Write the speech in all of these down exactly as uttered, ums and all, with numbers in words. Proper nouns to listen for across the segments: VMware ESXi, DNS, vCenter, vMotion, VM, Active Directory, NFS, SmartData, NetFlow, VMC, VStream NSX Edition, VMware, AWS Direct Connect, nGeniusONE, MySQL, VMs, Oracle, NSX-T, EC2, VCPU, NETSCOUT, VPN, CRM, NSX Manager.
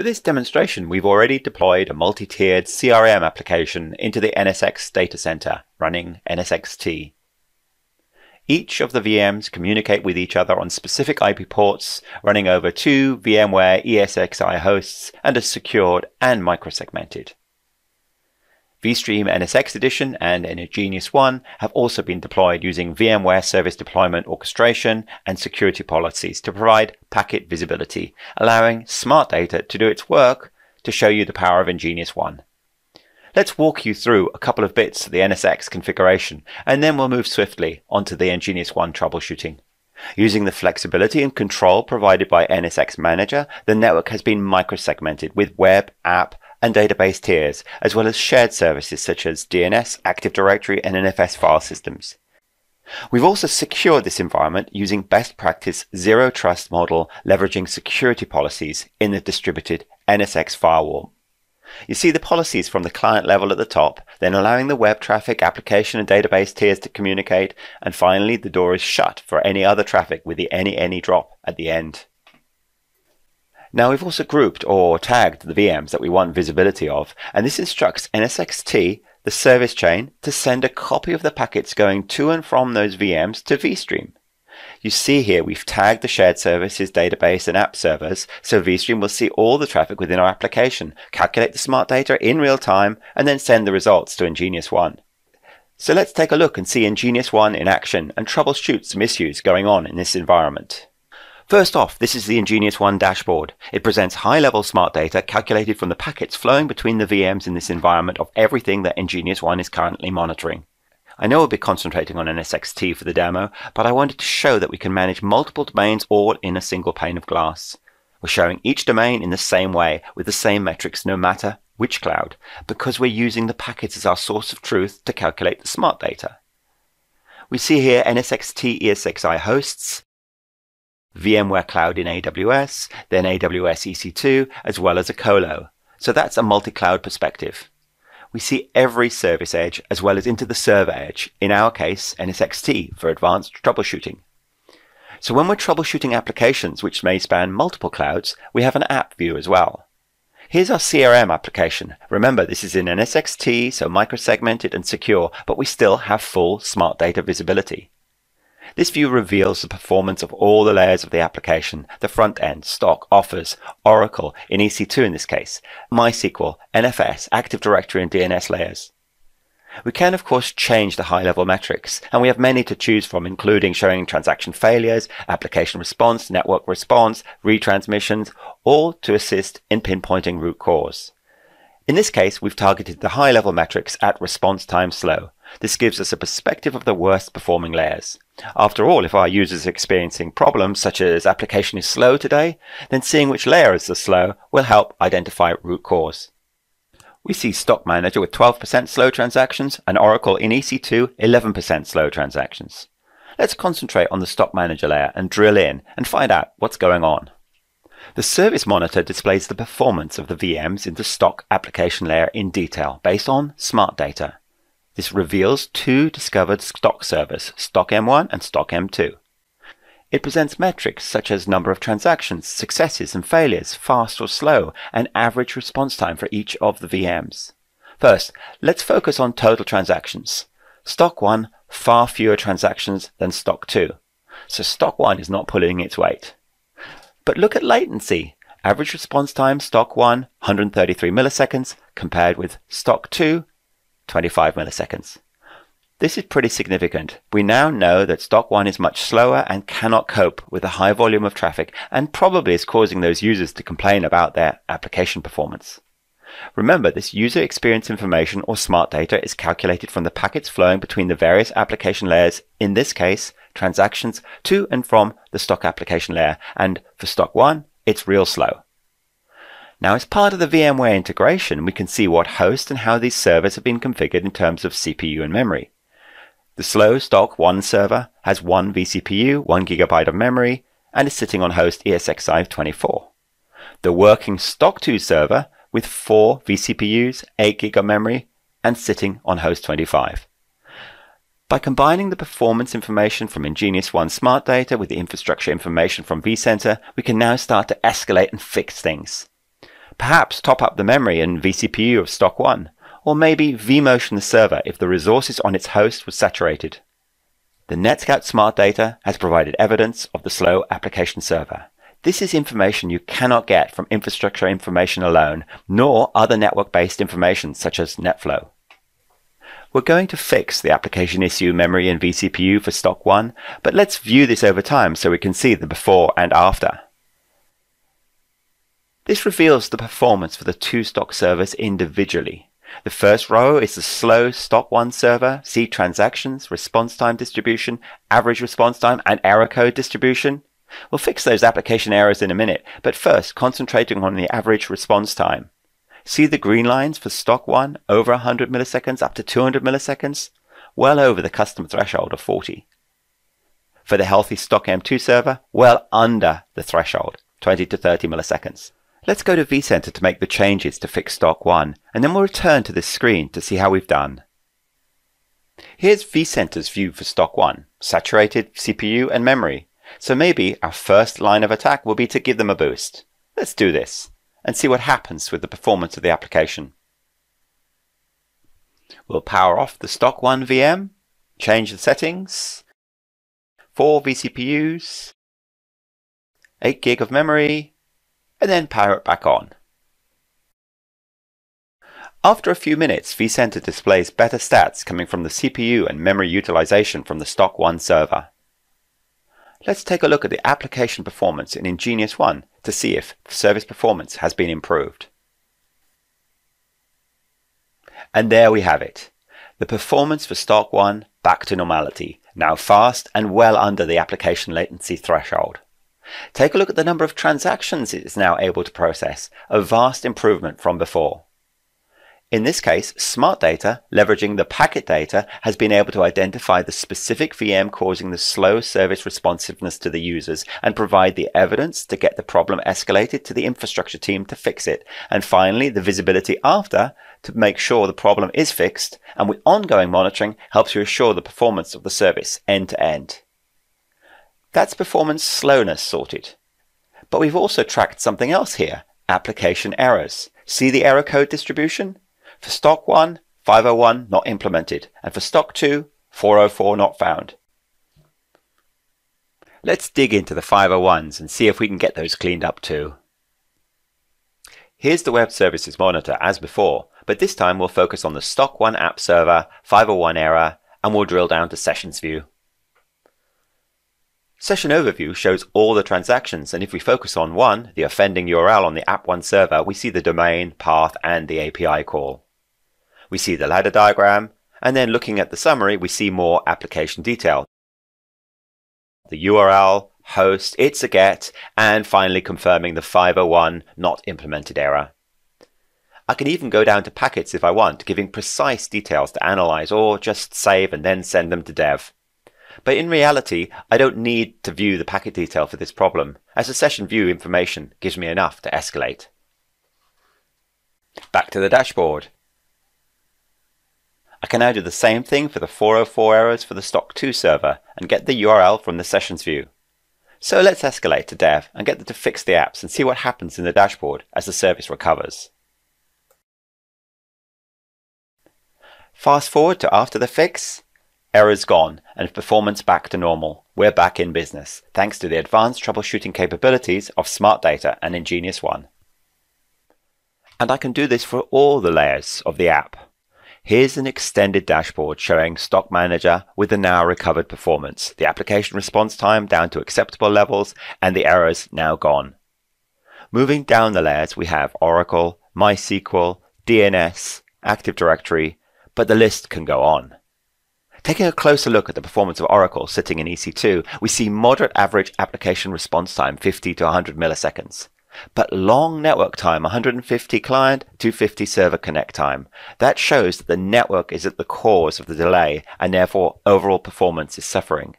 For this demonstration, we've already deployed a multi-tiered C R M application into the N S X data center running N S X T. Each of the V Ms communicate with each other on specific I P ports running over two VMware ESXi hosts and are secured and microsegmented. VStream N S X Edition and nGeniusONE have also been deployed using VMware Service Deployment Orchestration and security policies to provide packet visibility, allowing smart data to do its work to show you the power of nGeniusONE. Let's walk you through a couple of bits of the N S X configuration, and then we'll move swiftly onto the nGeniusONE troubleshooting. Using the flexibility and control provided by N S X Manager, the network has been microsegmented with web, app, and database tiers, as well as shared services such as D N S, Active Directory, and N F S file systems. We've also secured this environment using best practice zero trust model, leveraging security policies in the distributed N S X firewall. You see the policies from the client level at the top, then allowing the web traffic, application, and database tiers to communicate, and finally the door is shut for any other traffic with the any any drop at the end. Now we've also grouped or tagged the V Ms that we want visibility of, and this instructs N S X T, the service chain, to send a copy of the packets going to and from those V Ms to vStream. You see here we've tagged the shared services, database, and app servers, so vStream will see all the traffic within our application, calculate the smart data in real time, and then send the results to nGeniusONE. So let's take a look and see nGeniusONE in action and troubleshoot some issues going on in this environment. First off, this is the nGeniusONE dashboard. It presents high-level smart data calculated from the packets flowing between the V Ms in this environment of everything that nGeniusONE is currently monitoring. I know we'll be concentrating on N S X T for the demo, but I wanted to show that we can manage multiple domains all in a single pane of glass. We're showing each domain in the same way, with the same metrics no matter which cloud, because we're using the packets as our source of truth to calculate the smart data. We see here N S X T ESXi hosts, VMware Cloud in A W S, then A W S E C two, as well as a colo. So that's a multi-cloud perspective. We see every service edge as well as into the server edge, in our case N S X T for advanced troubleshooting. So when we're troubleshooting applications which may span multiple clouds, we have an app view as well. Here's our C R M application. Remember, this is in N S X T, so microsegmented and secure, but we still have full smart data visibility. This view reveals the performance of all the layers of the application, the front end, stock, offers, Oracle, in E C two in this case, MySQL, N F S, Active Directory, and D N S layers. We can of course change the high-level metrics, and we have many to choose from, including showing transaction failures, application response, network response, retransmissions, all to assist in pinpointing root cause. In this case, we've targeted the high-level metrics at response time slow. This gives us a perspective of the worst performing layers. After all, if our users are experiencing problems such as application is slow today, then seeing which layer is the slow will help identify root cause. We see Stock Manager with twelve percent slow transactions and Oracle in E C two eleven percent slow transactions. Let's concentrate on the Stock Manager layer and drill in and find out what's going on. The Service Monitor displays the performance of the V Ms in the stock application layer in detail based on smart data. This reveals two discovered stock servers, Stock M one and Stock M two. It presents metrics such as number of transactions, successes and failures, fast or slow, and average response time for each of the V Ms. First, let's focus on total transactions. Stock one, far fewer transactions than Stock two. So Stock one is not pulling its weight. But look at latency. Average response time, Stock one, one hundred thirty-three milliseconds, compared with Stock two, twenty-five milliseconds. This is pretty significant. We now know that Stock one is much slower and cannot cope with the high volume of traffic, and probably is causing those users to complain about their application performance. Remember, this user experience information or smart data is calculated from the packets flowing between the various application layers, in this case transactions to and from the stock application layer, and for Stock one it's real slow. Now, as part of the VMware integration, we can see what host and how these servers have been configured in terms of C P U and memory. The slow Stock one server has one V C P U, one gigabyte of memory, and is sitting on host E S X i twenty-four. The working Stock two server with four V C P Us, eight gig of memory, and sitting on host twenty-five. By combining the performance information from nGeniusONE smart data with the infrastructure information from vCenter, we can now start to escalate and fix things. Perhaps top up the memory and V C P U of stock one, or maybe vMotion the server if the resources on its host were saturated. The NetScout Smart Data has provided evidence of the slow application server. This is information you cannot get from infrastructure information alone, nor other network-based information such as NetFlow. We're going to fix the application issue memory and V C P U for stock one, but let's view this over time so we can see the before and after. This reveals the performance for the two stock servers individually. The first row is the slow stock one server. See transactions, response time distribution, average response time, and error code distribution. We'll fix those application errors in a minute, but first concentrating on the average response time. See the green lines for stock one, over one hundred milliseconds up to two hundred milliseconds, well over the custom threshold of forty. For the healthy stock M two server, well under the threshold, twenty to thirty milliseconds. Let's go to vCenter to make the changes to fix stock one, and then we'll return to this screen to see how we've done. Here's vCenter's view for stock one, saturated C P U and memory. So maybe our first line of attack will be to give them a boost. Let's do this and see what happens with the performance of the application. We'll power off the stock one V M, change the settings, four V C P Us, eight gig of memory, and then power it back on. After a few minutes, vCenter displays better stats coming from the C P U and memory utilization from the stock one server. Let's take a look at the application performance in nGeniusONE to see if service performance has been improved. And there we have it. The performance for stock one back to normality, now fast and well under the application latency threshold. Take a look at the number of transactions it is now able to process, a vast improvement from before. In this case, Smart Data, leveraging the packet data, has been able to identify the specific V M causing the slow service responsiveness to the users and provide the evidence to get the problem escalated to the infrastructure team to fix it. And finally, the visibility after to make sure the problem is fixed, and with ongoing monitoring helps you assure the performance of the service end to end. That's performance slowness sorted. But we've also tracked something else here, application errors. See the error code distribution? For stock one, five oh one not implemented, and for stock two, four oh four not found. Let's dig into the five oh ones and see if we can get those cleaned up too. Here's the web services monitor as before, but this time we'll focus on the stock one app server, five oh one error, and we'll drill down to sessions view. Session overview shows all the transactions, and if we focus on one, the offending U R L on the app one server, we see the domain, path, and the A P I call. We see the ladder diagram, and then looking at the summary, we see more application detail. The U R L, host, it's a get, and finally confirming the five oh one not implemented error. I can even go down to packets if I want, giving precise details to analyze or just save and then send them to dev. But in reality, I don't need to view the packet detail for this problem, as the session view information gives me enough to escalate. Back to the dashboard. I can now do the same thing for the four oh four errors for the stock two server and get the U R L from the sessions view. So let's escalate to dev and get them to fix the apps and see what happens in the dashboard as the service recovers. Fast forward to after the fix. Errors gone and performance back to normal. We're back in business thanks to the advanced troubleshooting capabilities of Smart Data and nGeniusONE. And I can do this for all the layers of the app. Here's an extended dashboard showing Stock Manager with the now recovered performance, the application response time down to acceptable levels, and the errors now gone. Moving down the layers, we have Oracle, MySQL, D N S, Active Directory, but the list can go on. Taking a closer look at the performance of Oracle sitting in E C two, we see moderate average application response time fifty to one hundred milliseconds, but long network time one hundred fifty client, two hundred fifty server connect time. That shows that the network is at the cause of the delay and therefore overall performance is suffering.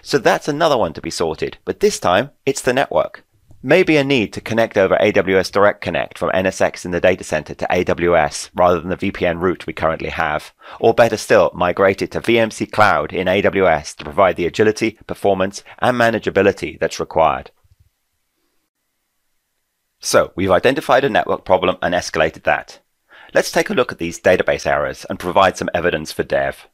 So that's another one to be sorted, but this time it's the network. Maybe a need to connect over A W S Direct Connect from N S X in the data center to A W S rather than the V P N route we currently have, or better still, migrate it to V M C Cloud in A W S to provide the agility, performance, and manageability that's required. So we've identified a network problem and escalated that. Let's take a look at these database errors and provide some evidence for dev.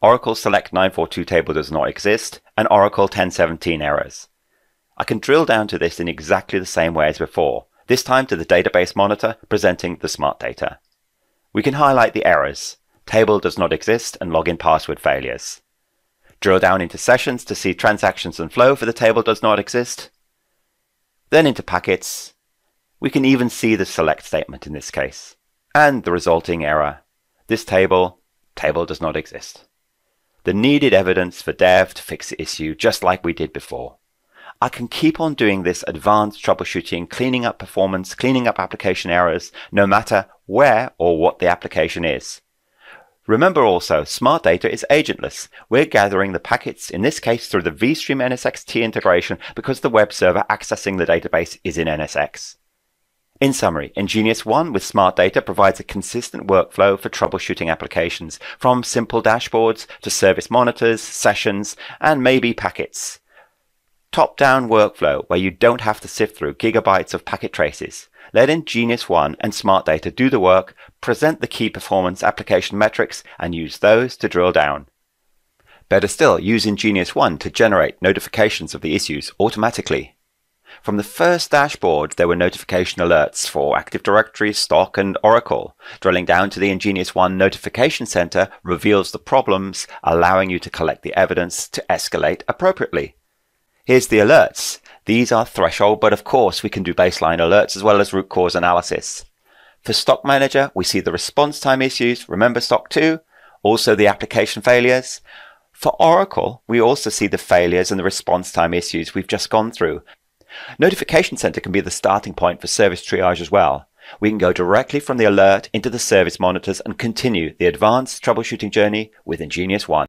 Oracle select nine four two table does not exist, and Oracle ten seventeen errors. I can drill down to this in exactly the same way as before, this time to the database monitor presenting the smart data. We can highlight the errors, table does not exist and login password failures. Drill down into sessions to see transactions and flow for the table does not exist. Then into packets. We can even see the select statement in this case, and the resulting error. This table, table does not exist. The needed evidence for dev to fix the issue just like we did before. I can keep on doing this advanced troubleshooting, cleaning up performance, cleaning up application errors, no matter where or what the application is. Remember also, smart data is agentless. We're gathering the packets, in this case through the vStream N S X T integration, because the web server accessing the database is in N S X. In summary, nGeniusONE with smart data provides a consistent workflow for troubleshooting applications, from simple dashboards to service monitors, sessions, and maybe packets. Top-down workflow where you don't have to sift through gigabytes of packet traces. Let nGeniusONE and smart data do the work, present the key performance application metrics, and use those to drill down. Better still, use nGeniusONE to generate notifications of the issues automatically. From the first dashboard, there were notification alerts for Active Directory, Stock, and Oracle. Drilling down to the nGeniusONE Notification Center reveals the problems, allowing you to collect the evidence to escalate appropriately. Here's the alerts. These are threshold, but of course we can do baseline alerts as well as root cause analysis. For Stock Manager, we see the response time issues, remember Stock two, also the application failures. For Oracle, we also see the failures and the response time issues we've just gone through. Notification Center can be the starting point for service triage as well. We can go directly from the alert into the service monitors and continue the advanced troubleshooting journey with nGeniusONE.